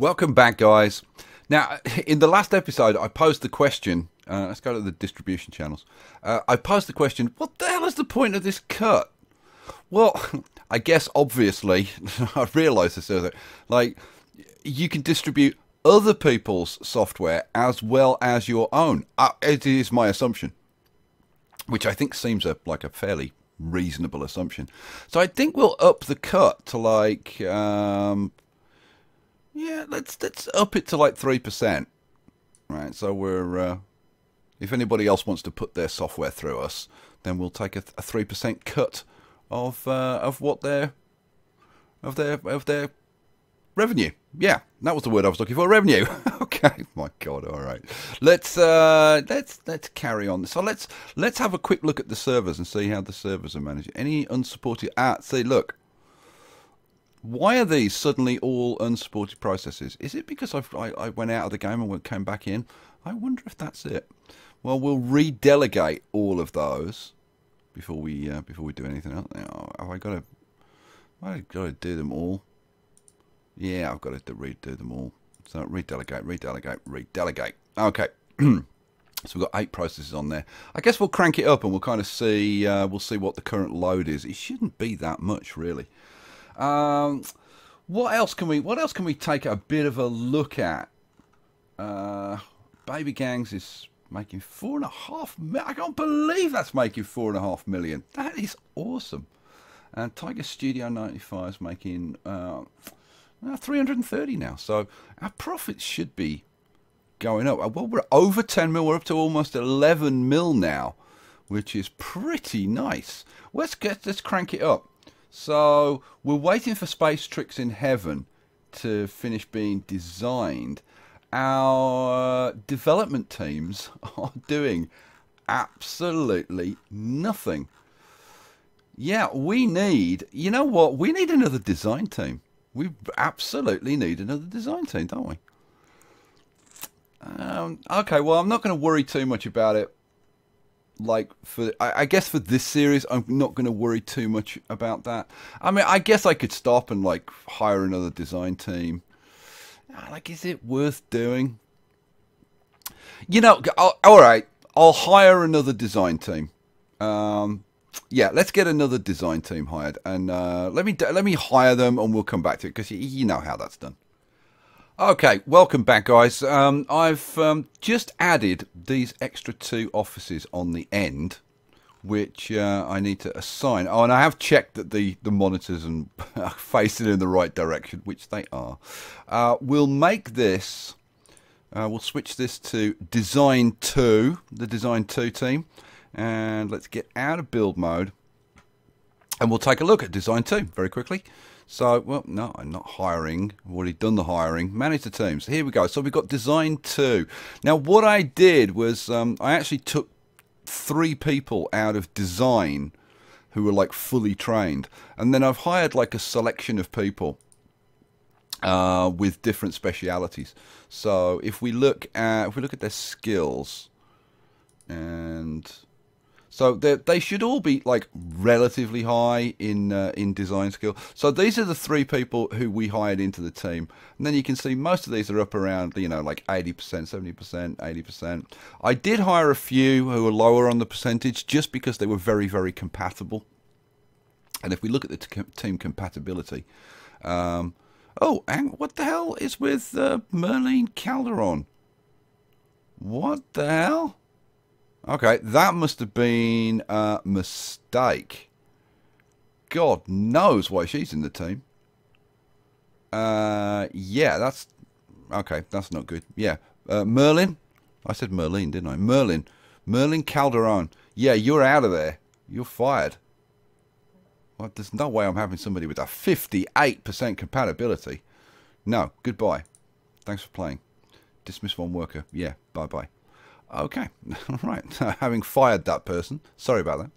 Welcome back, guys. Now, in the last episode, I posed the question, let's go to the distribution channels. I posed the question, what the hell is the point of this cut? Well, I guess, obviously, I realised this earlier, like, you can distribute other people's software as well as your own. It is my assumption, which I think seems like a fairly reasonable assumption. So I think we'll up the cut to like, yeah, let's up it to like 3%. Right, so we're, if anybody else wants to put their software through us, then we'll take a 3% cut of what their revenue. Yeah, that was the word I was looking for, revenue. Okay, my God, all right. Let's carry on. So let's have a quick look at the servers and see how the servers are managed. Any unsupported? Ah, see, look. Why are these suddenly all unsupported processes? Is it because I went out of the game and came back in? I wonder if that's it. Well, we'll redelegate all of those before we do anything else. Oh, I've got to do them all. Yeah, I've got to redo them all. So redelegate, redelegate, redelegate. Okay, so we've got 8 processes on there. I guess we'll crank it up and we'll kind of see. We'll see what the current load is. It shouldn't be that much, really. What else can we? What else can we take a bit of a look at? Baby Gangs is making 4.5 million. I can't believe that's making 4.5 million. That is awesome. And Tiger Studio 95 is making. 330 now, so our profits should be going up. Well, we're over 10 mil, we're up to almost 11 mil now, which is pretty nice. Let's crank it up. So we're waiting for Space Tricks in Heaven to finish being designed. Our development teams are doing absolutely nothing. Yeah, we need, you know what, we need another design team. We absolutely need another design team, don't we? Okay, well, I'm not going to worry too much about it. Like, I guess for this series, I'm not going to worry too much about that. I mean, I guess I could stop and, like, hire another design team. Like, is it worth doing? You know, all right, I'll hire another design team. Yeah, let's get another design team hired, and let me hire them, and we'll come back to it because you know how that's done. Okay, welcome back, guys. I've just added these extra 2 offices on the end, which I need to assign. Oh, and I have checked that the monitors are facing in the right direction, which they are. We'll make this. We'll switch this to Design 2, the Design 2 team. And let's get out of build mode and we'll take a look at Design 2 very quickly. So, well, no, I'm not hiring. I've already done the hiring. Manage the teams. Here we go. So we've got Design 2. Now, what I did was I actually took 3 people out of Design who were, like, fully trained. And then I've hired, like, a selection of people with different specialities. So if we look at their skills and... So they should all be like relatively high in design skill. So these are the 3 people who we hired into the team, and then you can see most of these are up around, you know, like 80%, 70%, 80%. I did hire a few who were lower on the percentage just because they were very, very compatible. And if we look at the team compatibility, oh, and what the hell is with Merlin Calderon? What the hell? Okay, that must have been a mistake. God knows why she's in the team. Yeah, that's... Okay, that's not good. Yeah, Merlin. I said Merlin, didn't I? Merlin. Merlin Calderon. Yeah, you're out of there. You're fired. Well, there's no way I'm having somebody with a 58% compatibility. No, goodbye. Thanks for playing. Dismiss one worker. Yeah, bye-bye. Okay, all right, having fired that person, sorry about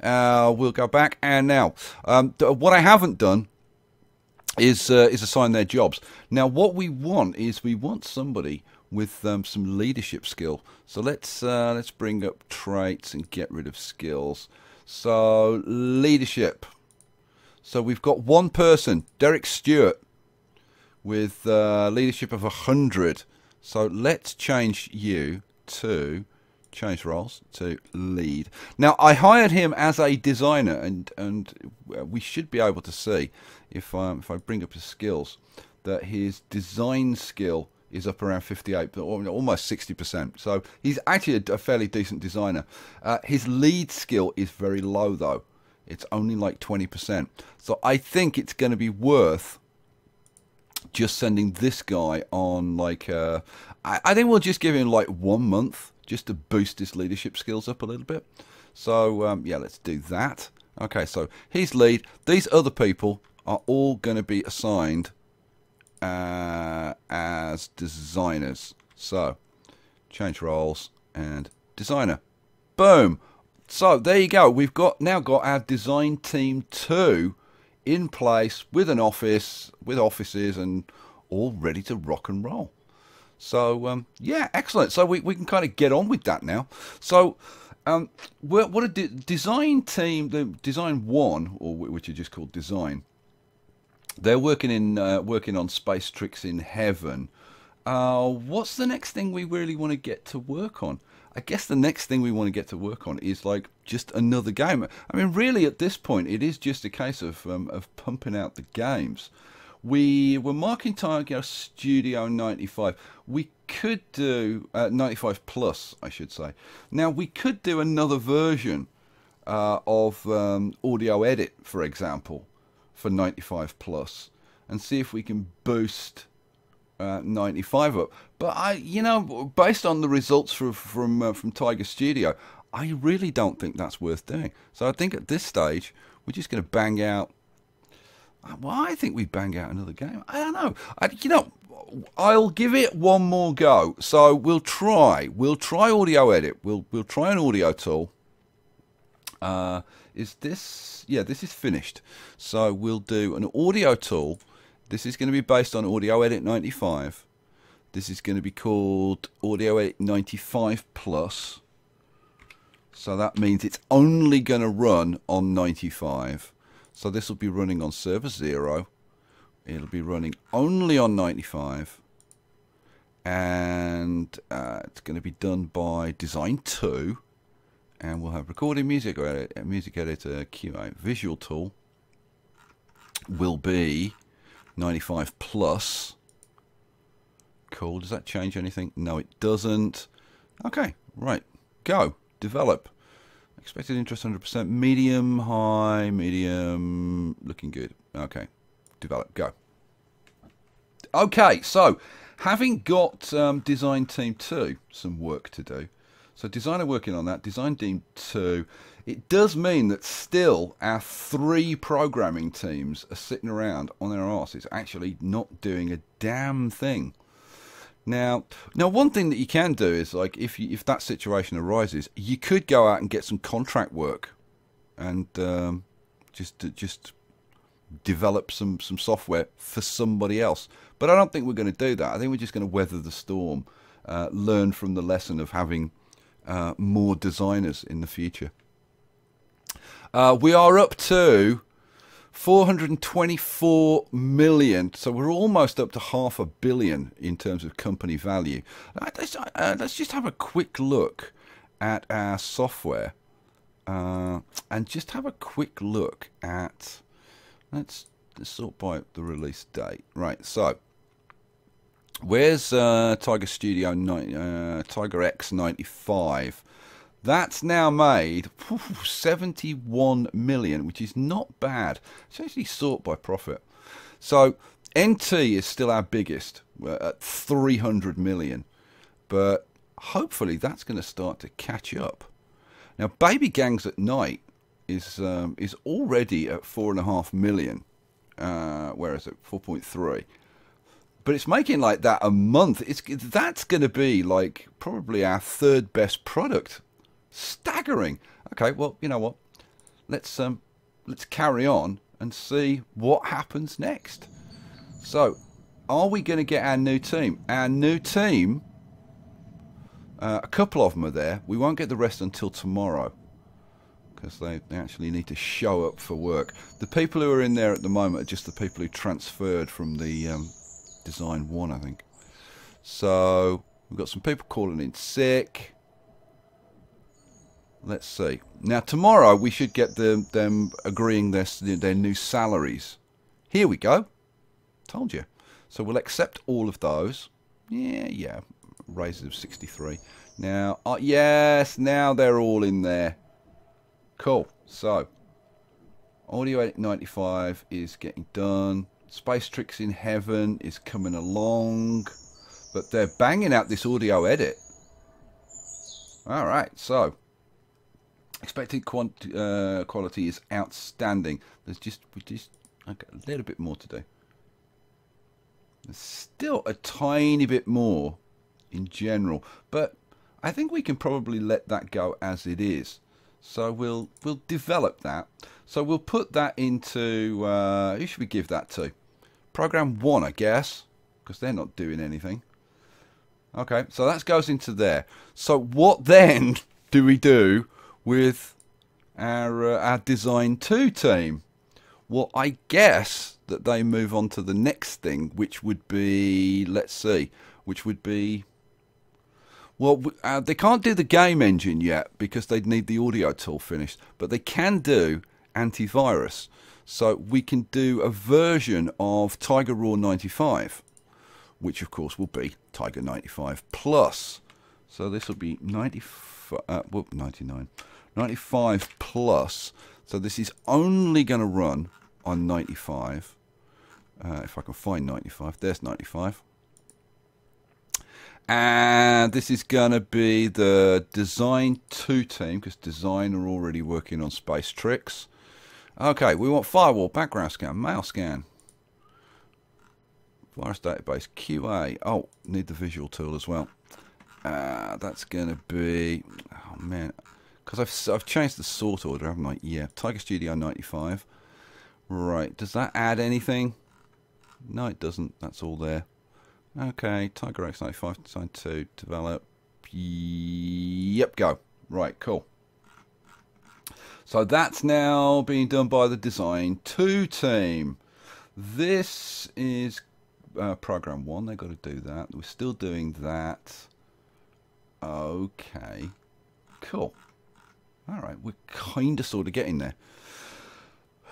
that. We'll go back, and now, what I haven't done is assign their jobs. Now, what we want is we want somebody with some leadership skill. So let's bring up traits and get rid of skills. So, leadership. So we've got one person, Derek Stewart, with leadership of 100. So let's change you to change roles to lead. Now I hired him as a designer, and we should be able to see if I bring up his skills that his design skill is up around 58, but almost 60%. So he's actually a fairly decent designer. His lead skill is very low though. It's only like 20%. So I think it's going to be worth just sending this guy on like I think we'll just give him like 1 month just to boost his leadership skills up a little bit. So yeah, let's do that. Okay, so he's lead. These other people are all going to be assigned as designers. So change roles and designer. Boom. So there you go. We've got now got our design team 2 in place with an office, with offices, and all ready to rock and roll. So yeah, excellent. So we can kind of get on with that now. So what a design team, the design 1, or which are just called design. They're working in working on Space Tricks in Heaven. What's the next thing we really want to get to work on? I guess the next thing we want to get to work on is like just another game. I mean, really at this point, it is just a case of pumping out the games. We were marking Tiger Studio 95. We could do 95 Plus, I should say. Now we could do another version of Audio Edit, for example, for 95 Plus, and see if we can boost 95 up. But I, you know, based on the results from Tiger Studio, I really don't think that's worth doing. So I think at this stage we're just going to bang out. Well, I think we bang out another game. I don't know. You know, I'll give it one more go. So we'll try. We'll try Audio Edit. We'll try an audio tool. Is this? Yeah, this is finished. So we'll do an audio tool. This is going to be based on Audio Edit 95. This is going to be called Audio Edit 95 Plus. So that means it's only going to run on 95. So this will be running on server 0. It'll be running only on 95. And it's going to be done by Design 2. And we'll have recording, music editor, QA, visual tool. Will be 95 Plus. Cool. Does that change anything? No, it doesn't. Okay. Right. Go. Develop. Expected interest 100%. Medium, high, medium. Looking good. Okay. Develop. Go. Okay. So, having got Design Team 2 some work to do. So, designer working on that. Design Team 2. It does mean that still our 3 programming teams are sitting around on their asses, actually not doing a damn thing. Now, one thing that you can do is, like, if that situation arises, you could go out and get some contract work, and just develop some software for somebody else. But I don't think we're going to do that. I think we're just going to weather the storm, learn from the lesson of having more designers in the future. We are up to 424 million, so we're almost up to $500 million in terms of company value. Let's just have a quick look at our software, and just have a quick look at. Let's sort by the release date, right? So, where's Tiger Studio Tiger X95? That's now made 71 million, which is not bad. It's actually sort by profit. So NT is still our biggest at 300 million. But hopefully that's going to start to catch up. Now, Baby Gangs at Night is already at 4.5 million. Where is it? 4.3. But it's making like that a month. That's going to be like probably our 3rd best product. Staggering. Okay, well, you know what, let's carry on and see what happens next. So are we going to get our new team? Our new team, a couple of them are there. We won't get the rest until tomorrow because they actually need to show up for work. The people who are in there at the moment are just the people who transferred from the design one, I think. So we've got some people calling in sick. Let's see. Now tomorrow we should get them agreeing their new salaries. Here we go. Told you. So we'll accept all of those. Yeah. Raises of 63. Now, yes, now they're all in there. Cool. So, Audio Edit 95 is getting done. Space Tricks in Heaven is coming along. But they're banging out this Audio Edit. All right, so... expected quality is outstanding. There's just a little bit more to do. There's still a tiny bit more in general, but I think we can probably let that go as it is. So we'll develop that. So we'll put that into who should we give that to? Program 1, I guess, because they're not doing anything. Okay, so that goes into there. So what then do we do with our Design 2 team? Well, I guess that they move on to the next thing, which would be, let's see, which would be, well, they can't do the game engine yet because they'd need the audio tool finished, but they can do antivirus. So we can do a version of Tiger Raw 95, which of course will be Tiger 95 Plus. So this will be 95 Plus. So this is only going to run on 95. If I can find 95, there's 95. And this is going to be the Design 2 team, because Design are already working on Space Tricks. Okay, we want firewall, background scan, mail scan, virus database, QA. Oh, need the visual tool as well. That's going to be, oh man, because I've changed the sort order, haven't I? Yeah, Tiger Studio 95. Right, does that add anything? No, it doesn't. That's all there. Okay, Tiger X95 designed to develop. Yep, go. Right, cool. So that's now being done by the Design 2 team. This is Program 1. They've got to do that. We're still doing that. Okay, cool. All right, we're kind of sort of getting there.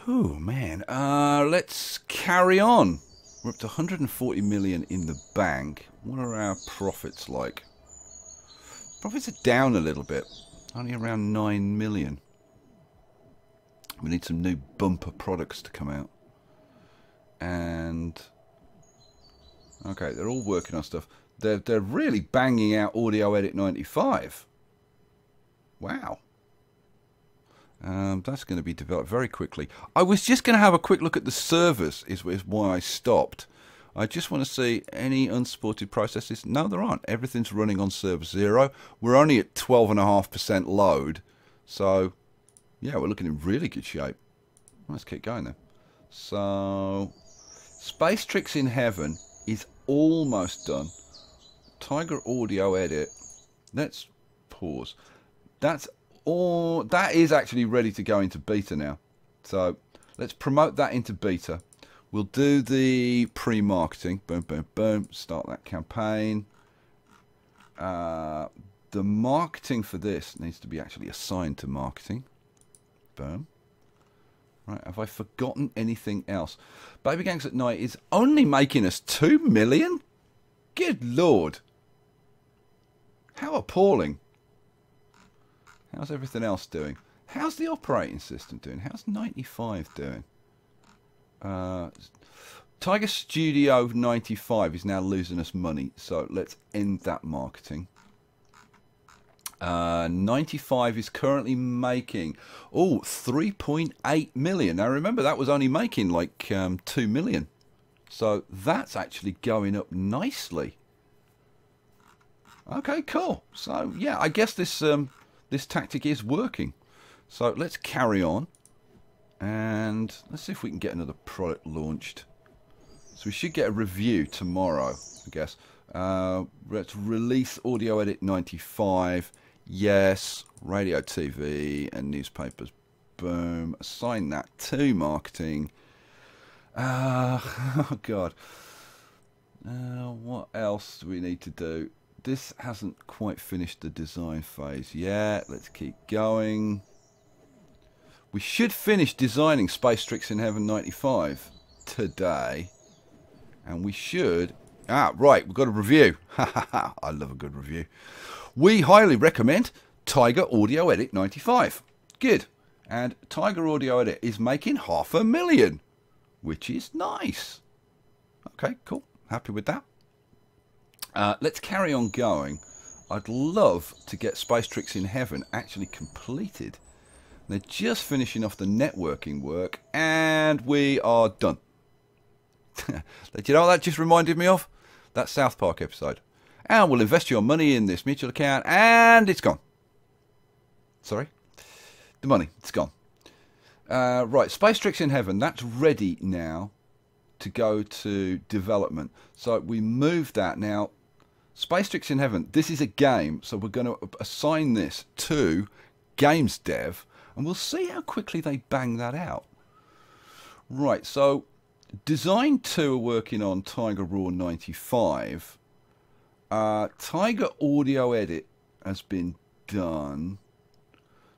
Oh man, let's carry on. We're up to 140 million in the bank. What are our profits like? Profits are down a little bit, only around 9 million. We need some new bumper products to come out. And okay, they're all working on stuff. They're really banging out Audio Edit 95. Wow. That's going to be developed very quickly. I was just going to have a quick look at the servers, is why I stopped. I just want to see any unsupported processes. No, there aren't. Everything's running on server 0. We're only at 12.5% load. So, yeah, we're looking in really good shape. Let's keep going then. So, Space Tricks in Heaven is almost done. Tiger Audio Edit. Let's pause. That is actually ready to go into beta now. So let's promote that into beta. We'll do the pre-marketing. Boom, boom, boom. Start that campaign. The marketing for this needs to be actually assigned to marketing. Boom. Right, have I forgotten anything else? Baby Gangs at Night is only making us 2 million? Good lord. How appalling. How's everything else doing? How's the operating system doing? How's 95 doing? Tiger Studio 95 is now losing us money, so let's end that marketing. 95 is currently making 3.8 million. Now remember, that was only making like 2 million. So that's actually going up nicely. Okay, cool. So yeah, I guess this tactic is working. So let's carry on and let's see if we can get another product launched. So we should get a review tomorrow, I guess. Let's release Audio Edit 95. Yes, radio, TV, and newspapers. Boom. Assign that to marketing. Oh, God. else do we need to do? This hasn't quite finished the design phase yet. Let's keep going. We should finish designing Space Tricks in Heaven 95 today. And we should... Ah, right, we've got a review. I love a good review. We highly recommend Tiger Audio Edit 95. Good. And Tiger Audio Edit is making $500,000, which is nice. Okay, cool. Happy with that. Let's carry on going. I'd love to get Space Tricks in Heaven actually completed. They're just finishing off the networking work, and we are done. Do you know what that just reminded me of? That South Park episode. And we'll invest your money in this mutual account, and it's gone. Sorry? The money, it's gone. Right, Space Tricks in Heaven, that's ready now to go to development. So we move that now. Space Tricks in Heaven, this is a game, so we're going to assign this to Games Dev, and we'll see how quickly they bang that out. Right, so... Design 2 are working on Tiger Raw 95. Tiger Audio Edit has been done.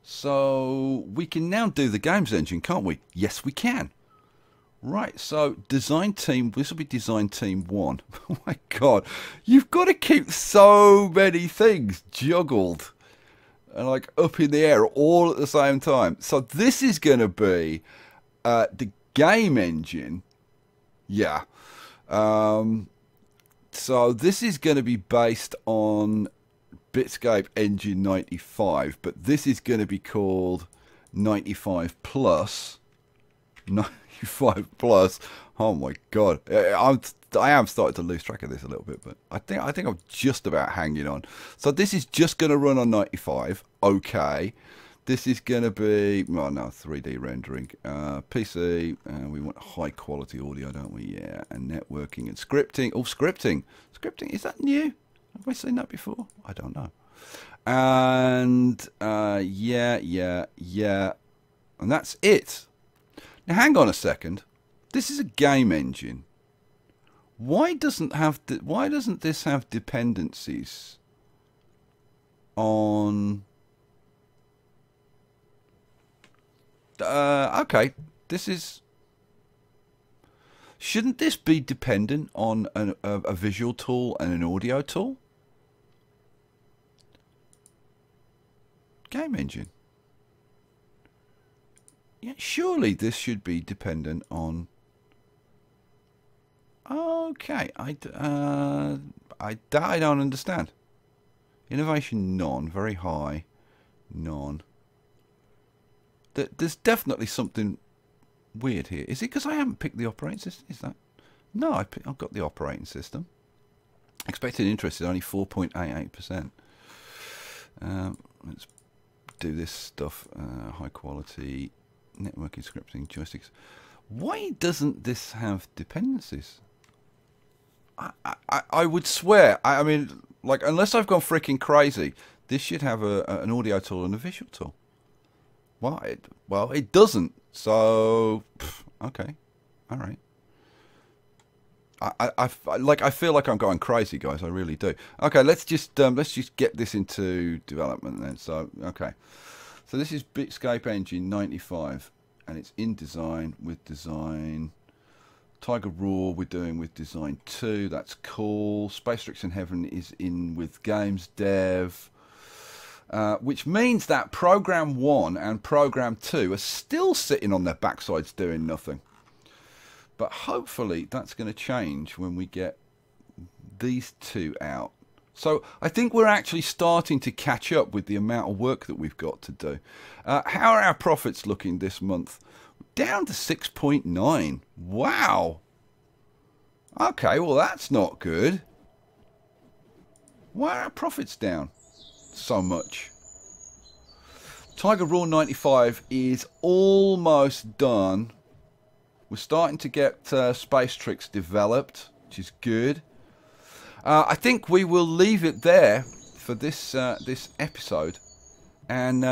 So we can now do the games engine, can't we? Yes, we can. Right, so design team, this will be design team 1. Oh my god, you've got to keep so many things juggled and like up in the air all at the same time. So this is going to be the game engine. Yeah. So this is going to be based on Bitscape Engine 95, but this is going to be called 95 Plus. 95 Plus. Oh my god. I am starting to lose track of this a little bit, but I think I'm just about hanging on. So this is just going to run on 95. Okay. This is going to be, well, no, 3D rendering, PC, we want high quality audio, don't we? Yeah, and networking and scripting. Oh, scripting. Scripting, is that new? Have I seen that before? I don't know. And, yeah. And that's it. Now, hang on a second. This is a game engine. Why doesn't this have dependencies on... okay, this is... Shouldn't this be dependent on a visual tool and an audio tool? Game engine. Yeah, surely this should be dependent on... Okay, that I don't understand. Innovation none, very high, none. There's definitely something weird here. Is it because I haven't picked the operating system? Is that? No, I've got the operating system. Expected interest is only 4.88%. Let's do this stuff. High quality networking, scripting, joysticks. Why doesn't this have dependencies? I would swear. I mean, like, unless I've gone freaking crazy, this should have an audio tool and a visual tool. Well, it doesn't. So, okay, all right. I feel like I'm going crazy, guys. I really do. Okay, let's just get this into development then. So, okay, so this is Bitscape Engine 95, and it's in design with design. Tiger Raw we're doing with design 2. That's cool. Space Tricks in Heaven is in with Games Dev. Which means that Program 1 and Program 2 are still sitting on their backsides doing nothing. But hopefully that's going to change when we get these two out. So I think we're actually starting to catch up with the amount of work that we've got to do. How are our profits looking this month? Down to 6.9. Wow. Okay, well that's not good. Why are our profits down so much? Tiger Raw 95 is almost done. We're starting to get Space Tricks developed, which is good. I think we will leave it there for this this episode, and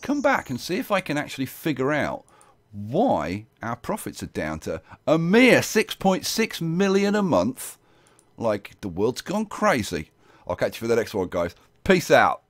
come back and see if I can actually figure out why our profits are down to a mere $6.6 million a month. Like, the world's gone crazy. I'll catch you for the next one, guys. Peace out.